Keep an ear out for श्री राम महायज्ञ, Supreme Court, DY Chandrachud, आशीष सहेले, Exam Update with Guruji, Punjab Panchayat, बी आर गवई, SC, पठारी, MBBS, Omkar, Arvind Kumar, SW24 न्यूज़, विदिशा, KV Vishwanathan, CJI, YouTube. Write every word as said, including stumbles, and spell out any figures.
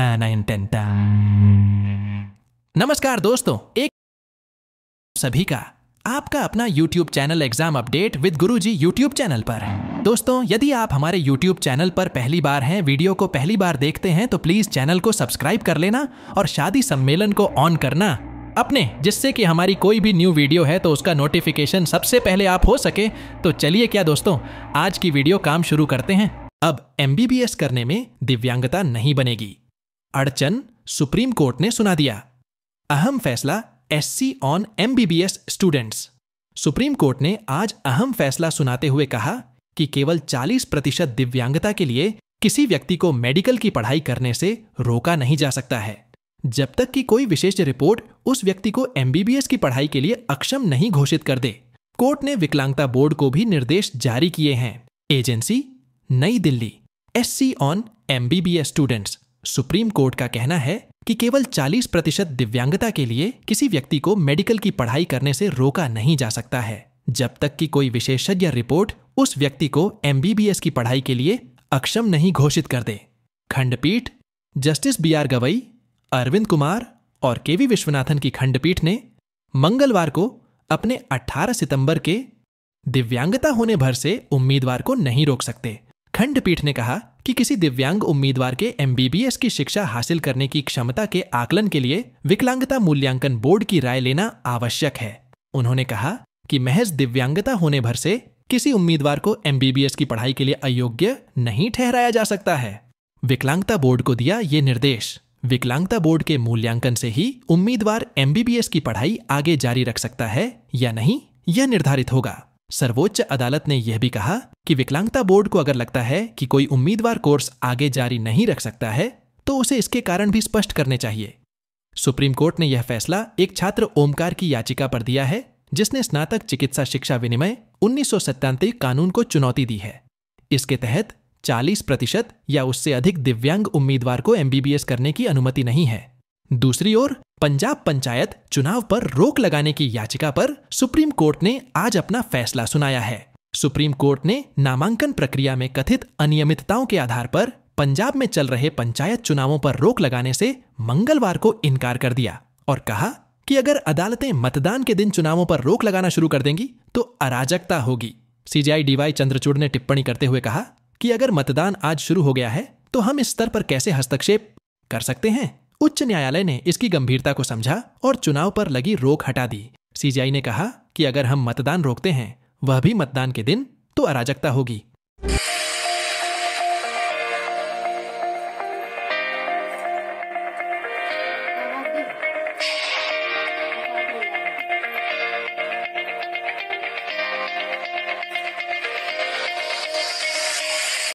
and I intend that. नमस्कार दोस्तों, एक सभी का आपका अपना YouTube channel exam update with Guruji YouTube channel पर। दोस्तों, यदि आप हमारे YouTube चैनल पर पहली बार हैं, वीडियो को पहली बार देखते हैं तो प्लीज चैनल को सब्सक्राइब कर लेना और शादी सम्मेलन को ऑन करना अपने, जिससे कि हमारी कोई भी न्यू वीडियो है तो उसका नोटिफिकेशन सबसे पहले आप हो सके। तो चलिए क्या दोस्तों, आज की वीडियो काम शुरू करते हैं। अब एमबीबीएस करने में दिव्यांगता नहीं बनेगी, अड़चन सुप्रीम कोर्ट ने सुना दिया। अहम फैसला SC on MBBS students. Supreme court ने आज अहम फैसला सुनाते हुए कहा कि केवल चालीस प्रतिशत दिव्यांगता के लिए किसी व्यक्ति को मेडिकल की पढ़ाई करने से रोका नहीं जा सकता है, जब तक कि कोई विशेष रिपोर्ट उस व्यक्ति को एमबीबीएस की पढ़ाई के लिए अक्षम नहीं घोषित कर दे। कोर्ट ने विकलांगता बोर्ड को भी निर्देश जारी किए हैं। एजेंसी नई Delhi, SC on MBBS students. Supreme court का कहना है कि केवल चालीस प्रतिशत दिव्यांगता के लिए किसी व्यक्ति को मेडिकल की पढ़ाई करने से रोका नहीं जा सकता है, जब तक कि कोई विशेषज्ञ रिपोर्ट उस व्यक्ति को एमबीबीएस की पढ़ाई के लिए अक्षम नहीं घोषित कर दे। खंडपीठ justice बी आर गवई, Arvind Kumar और केवी विश्वनाथन की खंडपीठ ने मंगलवार को अपने अठारह सितंबर के दिव्यांगता होने भर से उम्मीदवार को नहीं रोक सकते। खंडपीठ ने कहा कि किसी दिव्यांग उम्मीदवार के एमबीबीएस की शिक्षा हासिल करने की क्षमता के आकलन के लिए विकलांगता मूल्यांकन बोर्ड की राय लेना आवश्यक है। उन्होंने कहा कि महज दिव्यांगता होने भर से किसी उम्मीदवार को एमबीबीएस की पढ़ाई के लिए अयोग्य नहीं ठहराया जा सकता है। विकलांगता बोर्ड को दिया ये निर्देश। विकलांगता बोर्ड के मूल्यांकन से ही उम्मीदवार एमबीबीएस की पढ़ाई आगे जारी रख सकता है या नहीं, यह निर्धारित होगा। सर्वोच्च अदालत ने यह भी कहा कि विकलांगता बोर्ड को अगर लगता है कि कोई उम्मीदवार कोर्स आगे जारी नहीं रख सकता है तो उसे इसके कारण भी स्पष्ट करने चाहिए। सुप्रीम कोर्ट ने यह फैसला एक छात्र ओमकार की याचिका पर दिया है, जिसने स्नातक चिकित्सा शिक्षा विनिमय उन्नीस सौ सत्तानवे कानून को चुनौती दी है। इसके तहत चालीस प्रतिशत या उससे अधिक दिव्यांग उम्मीदवार को एमबीबीएस करने की अनुमति नहीं है। दूसरी ओर पंजाब पंचायत चुनाव पर रोक लगाने की याचिका पर सुप्रीम कोर्ट ने आज अपना फैसला सुनाया है। सुप्रीम कोर्ट ने नामांकन प्रक्रिया में कथित अनियमितताओं के आधार पर पंजाब में चल रहे पंचायत चुनावों पर रोक लगाने से मंगलवार को इनकार कर दिया और कहा कि अगर अदालतें मतदान के दिन चुनावों पर रोक लगाना शुरू कर देंगी तो अराजकता होगी। सीजेआई डीवाई चंद्रचूड़ ने टिप्पणी करते हुए कहा कि अगर मतदान आज शुरू हो गया है तो हम इस स्तर पर कैसे हस्तक्षेप कर सकते हैं। उच्च न्यायालय ने इसकी गंभीरता को समझा और चुनाव पर लगी रोक हटा दी। सीजेआई ने कहा कि अगर हम मतदान रोकते हैं, वह भी मतदान के दिन, तो अराजकता होगी।